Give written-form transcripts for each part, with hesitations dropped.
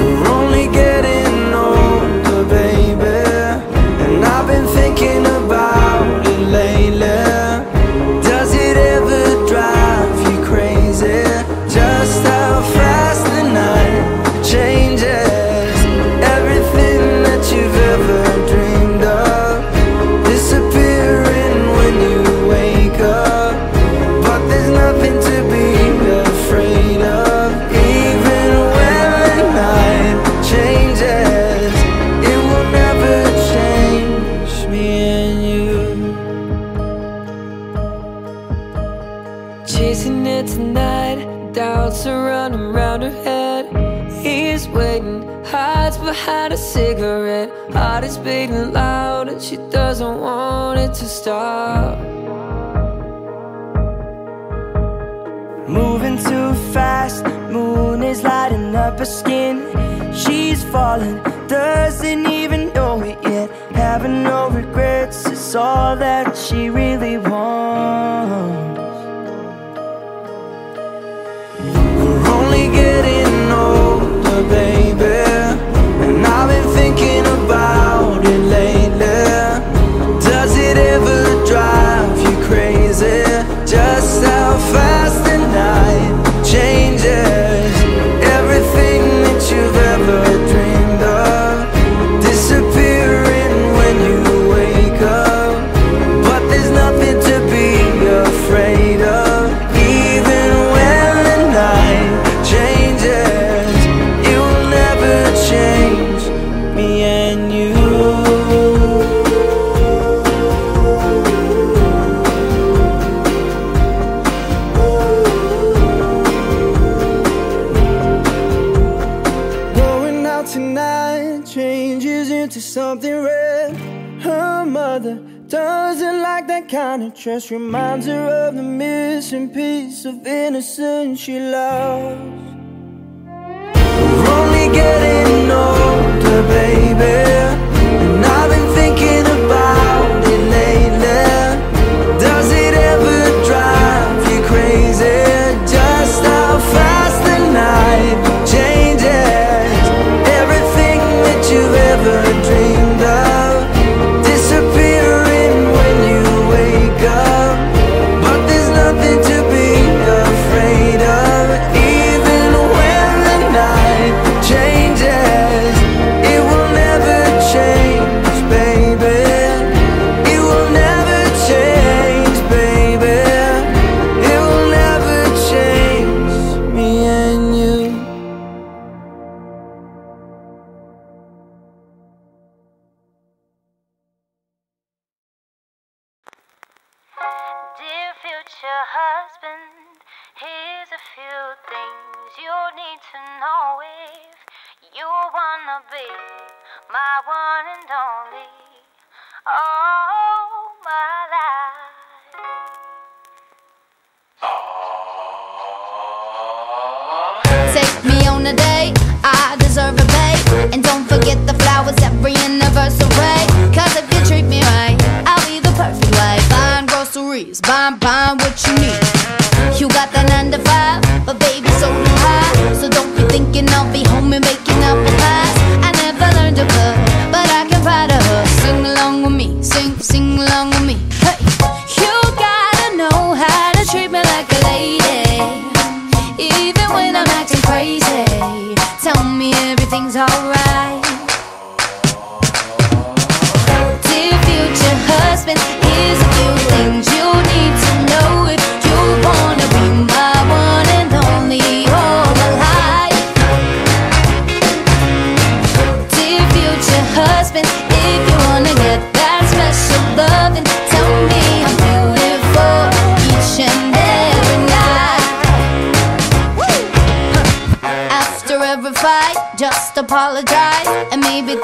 We're only getting older, baby, and I've been thinking about it lately. Does it ever drive you crazy just how fast the night changes? Had a cigarette, heart is beating loud, and she doesn't want it to stop. Moving too fast, moon is lighting up her skin. She's falling, doesn't even know it yet. Having no regrets is all that she really wants. We're only getting older, baby, and I've been thinking about it lately. Does it ever drive you crazy just how fast the night changes? Everything that you've ever dreamed of disappearing when you wake up, but there's nothing to be afraid of. Even when the night changes, it will never change. Kind of dress reminds her of the missing piece of innocence she lost. We're only getting older, baby, and I've been thinking about it lately. Does it ever drive you crazy just how fast the night changes? Everything that you've ever dreamed of,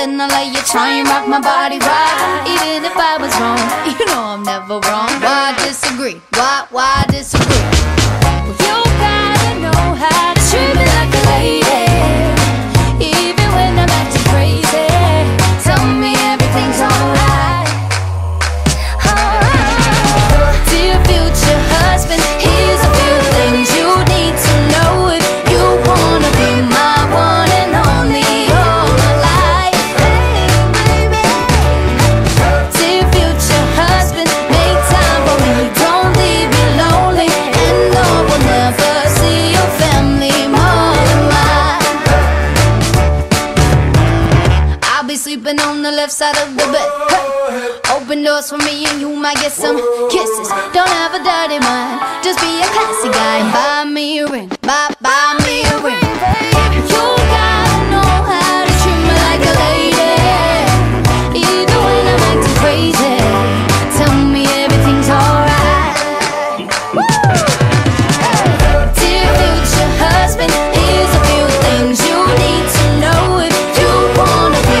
then I love you, try and rock my body right. Even if I was wrong, you know I'm never wrong. Why disagree? Why disagree? Well, you gotta know how to treat me like a lady, even when I'm acting crazy. Tell me everything's alright, alright. Dear future husband, here's a few things you need to know if you wanna be my one. Sleeping on the left side of the bed. Hey. Open doors for me and you might get some kisses. Don't have a dirty mind, just be a classy guy and buy me a ring. Buy me a ring. You gotta know how to treat me like a lady, even when I'm acting crazy. Tell me everything's alright. Hey. Dear future husband, here's a few things you need to know if you wanna be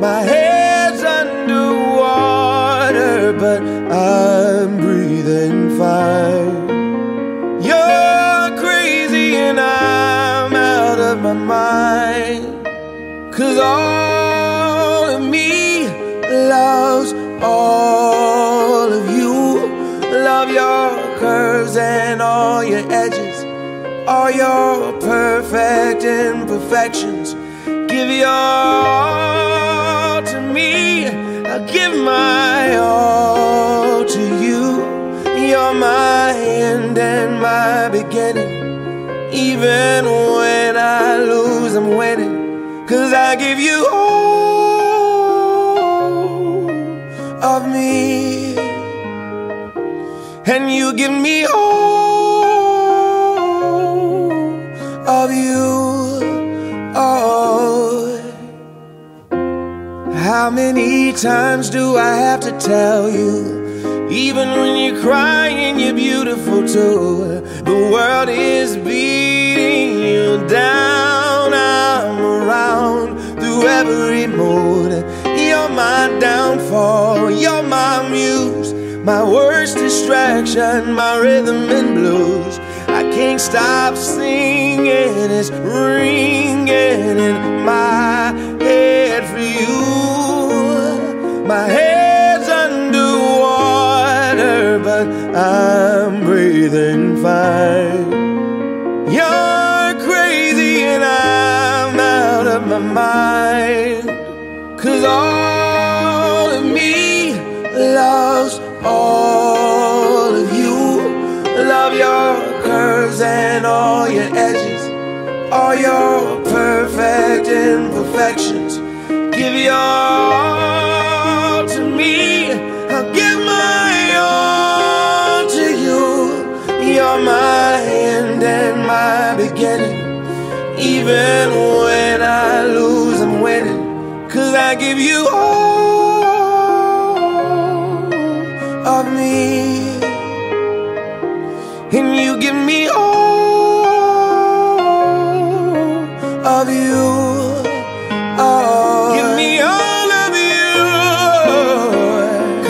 My head's underwater, but I'm breathing fine. You're crazy and I'm out of my mind, 'cause all of me loves all of you. Love your curves and all your edges, all your perfect imperfections. Give your all to me, I'll give my all to you. You're my end and my beginning, even when I lose, I'm winning, 'cause I give you all of me, and you give me all of you. Oh, how many times do I have to tell you? Even when you're crying, you're beautiful too. The world is beating you down. I'm around through every mood. You're my downfall, you're my muse, my worst distraction, my rhythm and blues. I can't stop singing, it's ringing in my head for you. My head's underwater, but I'm breathing fine. You're crazy and I'm out of my mind, 'cause all of me loves all of you. Love your curves and all your edges, all your perfect imperfections. Give your all to me, I'll give my all to you. You're my end and my beginning, even when I lose, I'm winning, 'cause I give you all of me, and you give me all of you. Oh, give me all of you.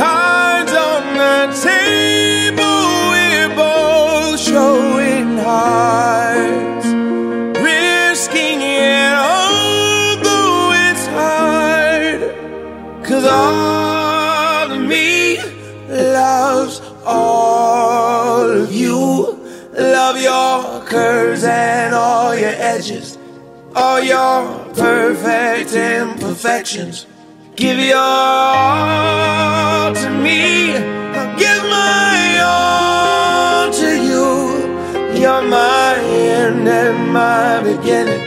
Cards on the table, we're both showing hearts, risking it although it's hard, 'cause all of me loves all of you. Love your curves and all your edges, all your perfect imperfections. Give your all to me, I'll give my all to you. You're my end and my beginning,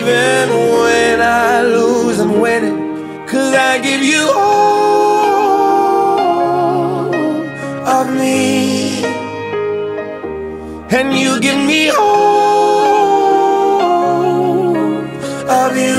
even when I lose, I'm winning, 'cause I give you all of me, and you give me all of you.